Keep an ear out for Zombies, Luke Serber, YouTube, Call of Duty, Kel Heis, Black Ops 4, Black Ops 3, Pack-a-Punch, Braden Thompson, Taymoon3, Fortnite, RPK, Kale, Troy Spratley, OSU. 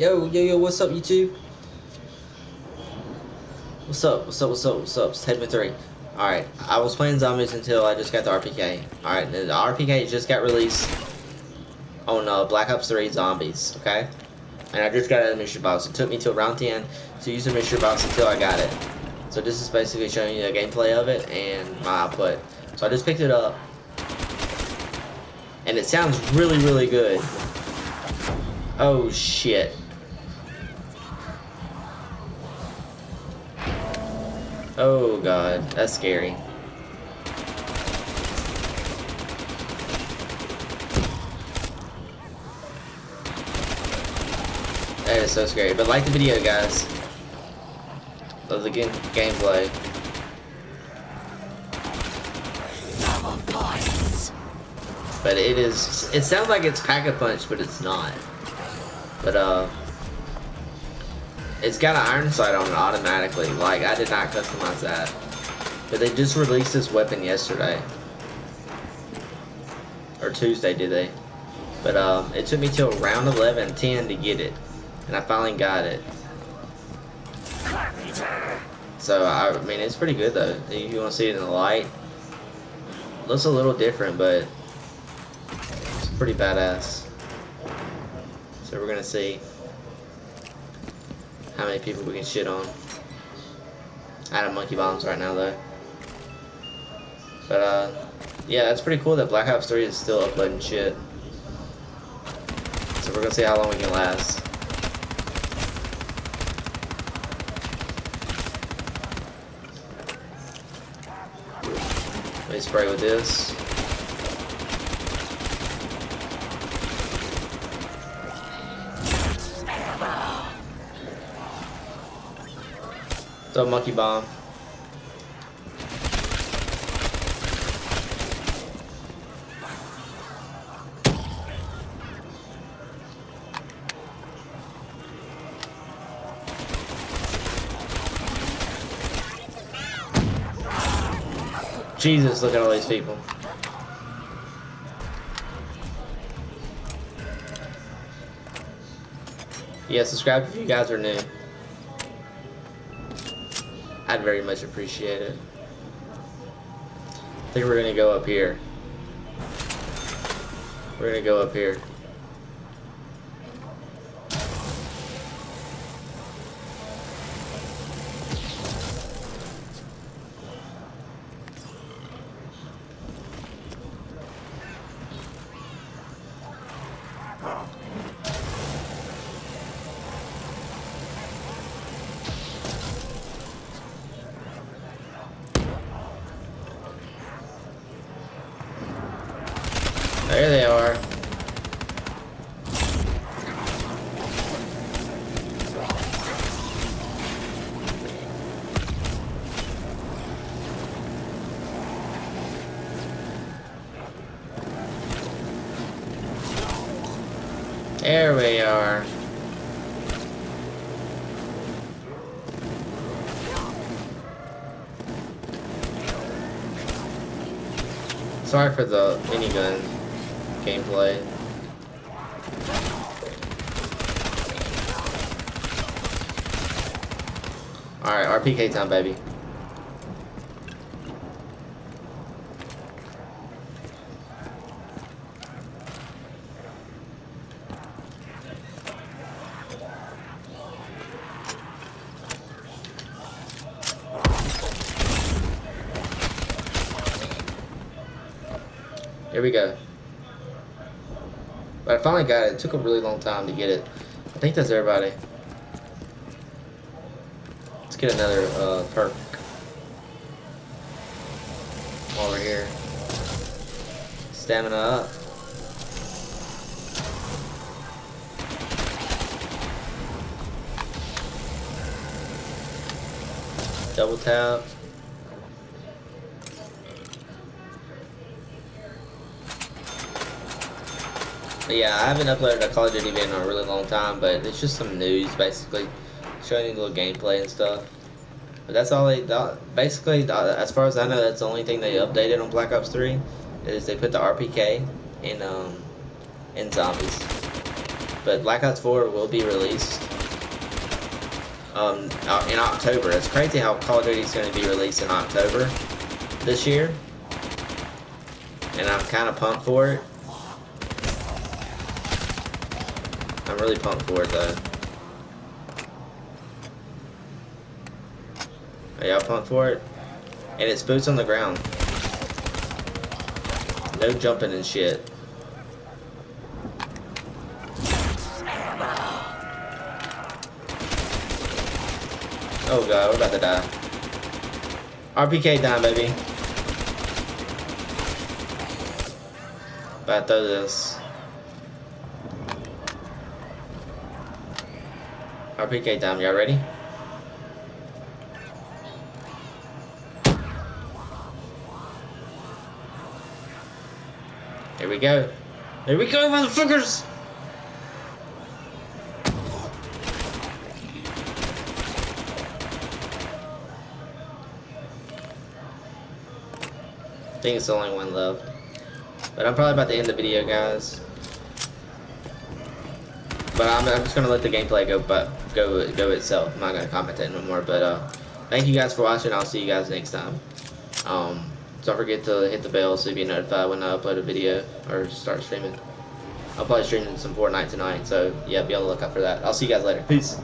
Yo, what's up, YouTube? What's up? It's Taymoon3. Alright, I was playing zombies until I just got the RPK. Alright, the RPK just got released on Black Ops 3 zombies, okay? And I just got out of the mystery box. It took me till round 10 to use the mystery box until I got it. So this is basically showing you the gameplay of it and my output. So I just picked it up. And it sounds really, really good. Oh, shit. Oh, God. That's scary. That is so scary. But like the video, guys. Love the gameplay. But it is, it sounds like it's Pack-a-Punch, but it's not. But, it's got an iron sight on it automatically. Like, I did not customize that. But they just released this weapon yesterday. Or Tuesday, did they? But, it took me till round 11, 10 to get it. And I finally got it. So, I mean, it's pretty good, though. If you want to see it in the light, it looks a little different, but pretty badass. So we're gonna see how many people we can shit on. I have monkey bombs right now though. But yeah, that's pretty cool that Black Ops 3 is still uploading shit. So we're gonna see how long we can last. Let me spray with this. Throw a monkey bomb. Jesus, look at all these people. Yeah, subscribe if you guys are new. I'd very much appreciate it. I think we're gonna go up here. We're gonna go up here. There they are. There we are. Sorry for the minigun gameplay. Alright, RPK time, baby. Here we go. But I finally got it. It took a really long time to get it. I think that's everybody. Let's get another perk while we're here. Stamina up. Double tap. Yeah, I haven't uploaded a Call of Duty video in a really long time, but it's just some news, basically, showing you a little gameplay and stuff. But that's all they, basically, as far as I know, that's the only thing they updated on Black Ops 3, is they put the RPK in zombies. but Black Ops 4 will be released in October. It's crazy how Call of Duty is going to be released in October this year, and I'm kind of pumped for it. I'm really pumped for it though. Are y'all pumped for it? And it's boots on the ground. No jumping and shit. Oh god, we're about to die. RPK down, baby. About to throw this. RPK down, y'all ready? Here we go. Here we go, motherfuckers! I think it's the only one left. But I'm probably about to end the video, guys. But I'm just gonna let the gameplay go itself. I'm not gonna commentate no more. But thank you guys for watching. I'll see you guys next time. Don't forget to hit the bell so you'll be notified when I upload a video or start streaming. I'll probably stream some Fortnite tonight, so yeah, be on the lookout for that. I'll see you guys later. Peace.